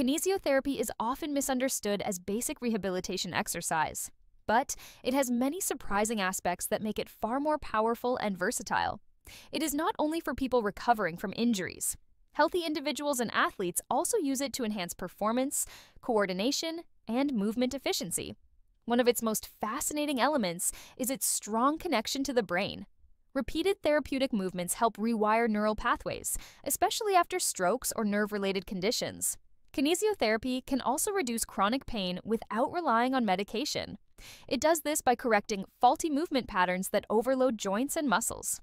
Kinesiotherapy is often misunderstood as basic rehabilitation exercise, but it has many surprising aspects that make it far more powerful and versatile. It is not only for people recovering from injuries. Healthy individuals and athletes also use it to enhance performance, coordination, and movement efficiency. One of its most fascinating elements is its strong connection to the brain. Repeated therapeutic movements help rewire neural pathways, especially after strokes or nerve-related conditions. Kinesiotherapy can also reduce chronic pain without relying on medication. It does this by correcting faulty movement patterns that overload joints and muscles.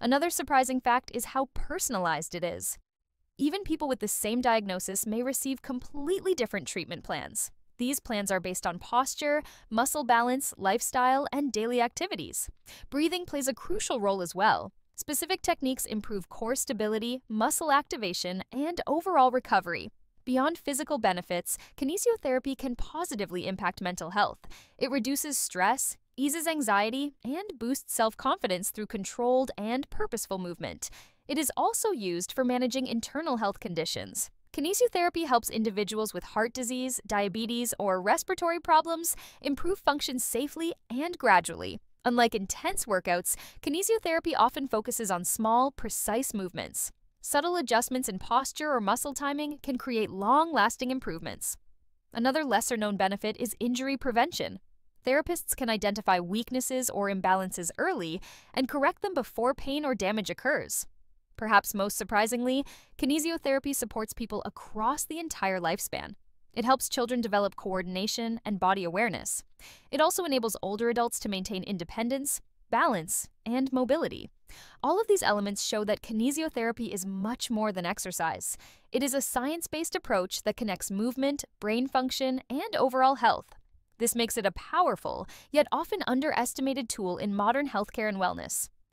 Another surprising fact is how personalized it is. Even people with the same diagnosis may receive completely different treatment plans. These plans are based on posture, muscle balance, lifestyle, and daily activities. Breathing plays a crucial role as well. Specific techniques improve core stability, muscle activation, and overall recovery. Beyond physical benefits, kinesiotherapy can positively impact mental health. It reduces stress, eases anxiety, and boosts self-confidence through controlled and purposeful movement. It is also used for managing internal health conditions. Kinesiotherapy helps individuals with heart disease, diabetes, or respiratory problems improve function safely and gradually. Unlike intense workouts, kinesiotherapy often focuses on small, precise movements. Subtle adjustments in posture or muscle timing can create long-lasting improvements. Another lesser-known benefit is injury prevention. Therapists can identify weaknesses or imbalances early and correct them before pain or damage occurs. Perhaps most surprisingly, kinesiotherapy supports people across the entire lifespan. It helps children develop coordination and body awareness. It also enables older adults to maintain independence, balance, and mobility. All of these elements show that kinesiotherapy is much more than exercise. It is a science-based approach that connects movement, brain function, and overall health. This makes it a powerful, yet often underestimated tool in modern healthcare and wellness.